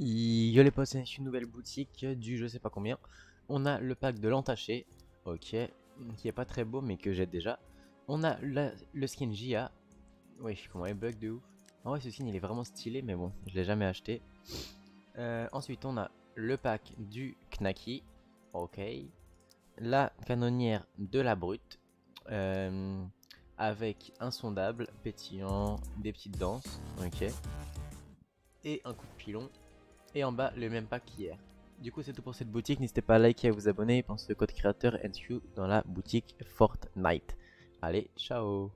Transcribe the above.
Yo les potes, c'est une nouvelle boutique du je sais pas combien. On a le pack de l'entaché, ok, qui est pas très beau mais que j'ai déjà. On a le skin JA. Ouais, comment il bug de ouf. En vrai, ce skin il est vraiment stylé, mais bon, je l'ai jamais acheté. Ensuite, on a le pack du Knacky, ok. La canonnière de la brute, avec insondable, pétillant, des petites danses, ok. Et un coup de pilon. Et en bas, le même pack qu'hier. Du coup, c'est tout pour cette boutique. N'hésitez pas à liker et à vous abonner. Pensez au code créateur ENDSKEW dans la boutique Fortnite. Allez, ciao!